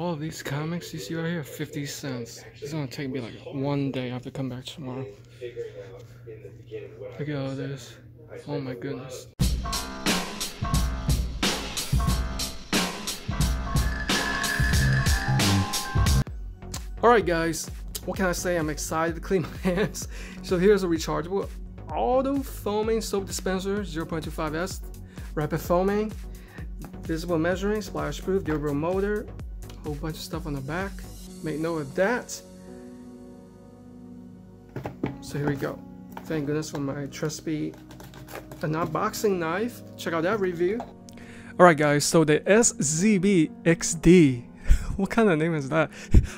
all of these comics you see right here, 50 cents. It's gonna take me like one day. I have to come back tomorrow. Look at all this. Oh my goodness. Alright guys, what can I say? I'm excited to clean my hands. So here's a rechargeable auto foaming soap dispenser, 0.25S, rapid foaming, visible measuring, splash proof, durable motor, whole bunch of stuff on the back. Make note of that. So here we go. Thank goodness for my trusty an unboxing knife. Check out that review. Alright guys, so the SZBXD, what kind of name is that?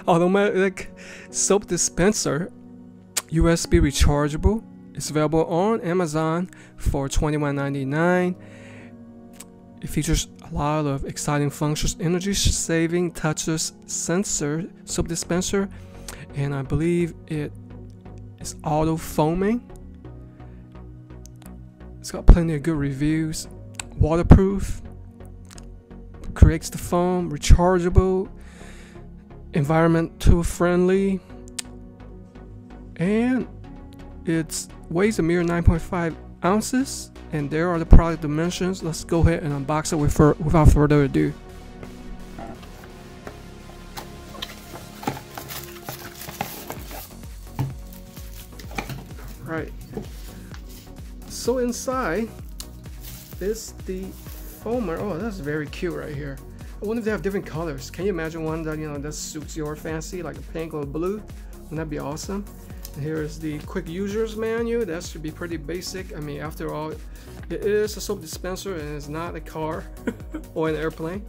Automatic soap dispenser, USB rechargeable. It's available on Amazon for $21.99. It features a lot of exciting functions, energy saving touches sensor soap dispenser, and I believe it is auto foaming. It's got plenty of good reviews. Waterproof, creates the foam, rechargeable, environmental friendly, and it weighs a mere 9.5 ounces. And there are the product dimensions. Let's go ahead and unbox it without further ado. Right. So inside is the foamer. Oh, that's very cute right here. I wonder if they have different colors. Can you imagine one that, you know, that suits your fancy, like a pink or blue? Wouldn't that be awesome? And here is the quick users menu. That should be pretty basic. I mean, after all, it is a soap dispenser and it's not a car or an airplane.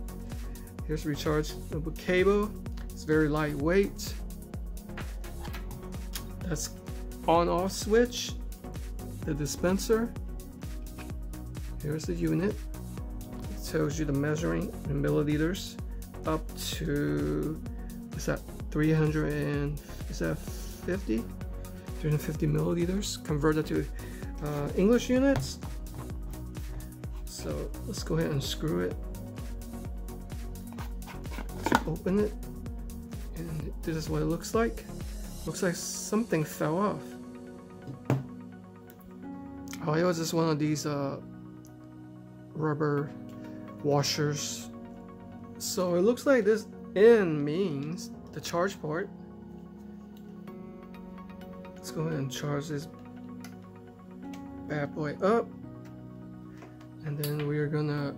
Here's the rechargeable cable. It's very lightweight. That's on-off switch. The dispenser. Here's the unit. It tells you the measuring in milliliters up to, is that 350 milliliters, converted to English units. So let's go ahead and unscrew it. Let's open it, and this is what it looks like. Looks like something fell off. Oh, it was just one of these rubber washers. So it looks like this end means the charge port. Let's go ahead and charge this bad boy up, and then we are gonna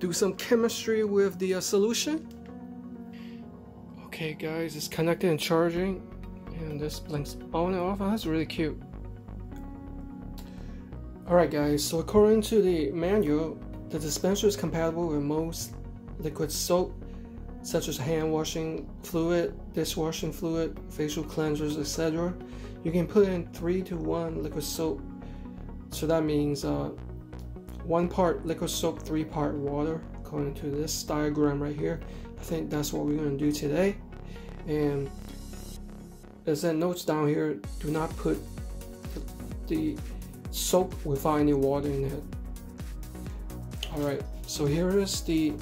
do some chemistry with the solution. Okay guys, it's connected and charging, and this blinks on and off. Oh, that's really cute. Alright guys, so according to the manual, the dispenser is compatible with most liquid soap, such as hand washing fluid, dishwashing fluid, facial cleansers, etc. You can put in 3-to-1 liquid soap, so that means 1 part liquid soap, 3 part water, according to this diagram right here. I think that's what we're going to do today. And as it notes down here, do not put the soap without any water in it. Alright, so here is the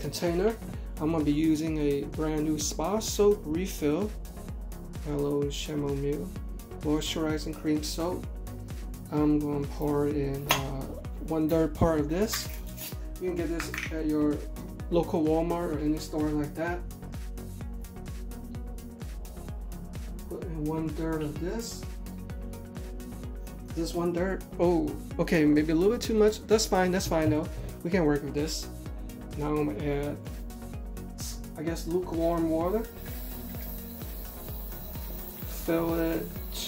container. I'm going to be using a brand new spa soap refill, Hello Chamomile moisturizing cream soap. I'm going to pour in 1/3 part of this. You can get this at your local Walmart or any store like that. Put in 1/3 of this. Is this 1/3? Oh, okay, maybe a little bit too much. That's fine though. We can work with this. Now I'm going to add, I guess, lukewarm water. Fill it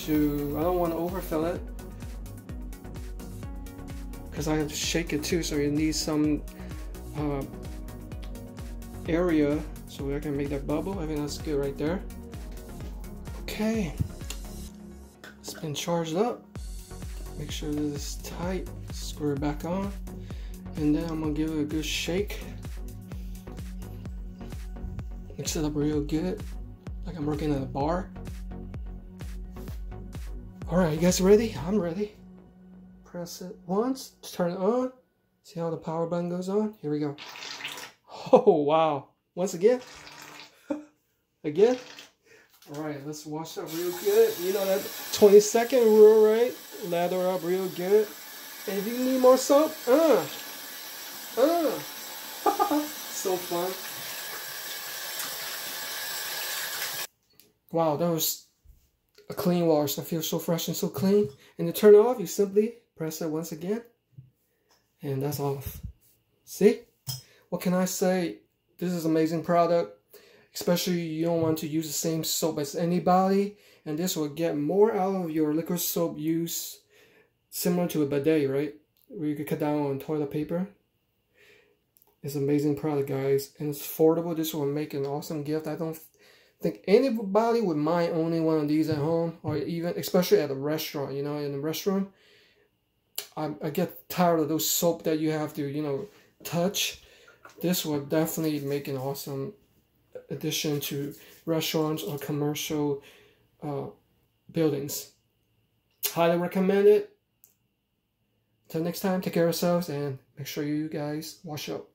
to, I don't want to overfill it because I have to shake it too, so you need some area so I can make that bubble. I think that's good right there. Okay, it's been charged up. Make sure this is tight. Screw it back on, and then I'm gonna give it a good shake. Mix it up real good, like I'm working at a bar. Alright, you guys ready? I'm ready. Press it once to turn it on. See how the power button goes on? Here we go. Oh wow, once again. Again. All right, let's wash up real good. You know that 20-second rule, right? Lather up real good. And if you need more soap, so fun. Wow, that was a clean wash. I feel so fresh and so clean. And to turn it off, you simply press it once again. And that's off. See? What can I say? This is an amazing product. Especially you don't want to use the same soap as anybody, and this will get more out of your liquid soap use, similar to a bidet, right? Where you could cut down on toilet paper. It's an amazing product, guys, and it's affordable. This will make an awesome gift. I don't think anybody would mind owning one of these at home, or even especially at a restaurant. You know, in the restaurant, I get tired of those soap that you have to, you know, touch. This will definitely make an awesome addition to restaurants or commercial buildings. Highly recommend it. Till next time, take care of yourselves and make sure you guys wash up.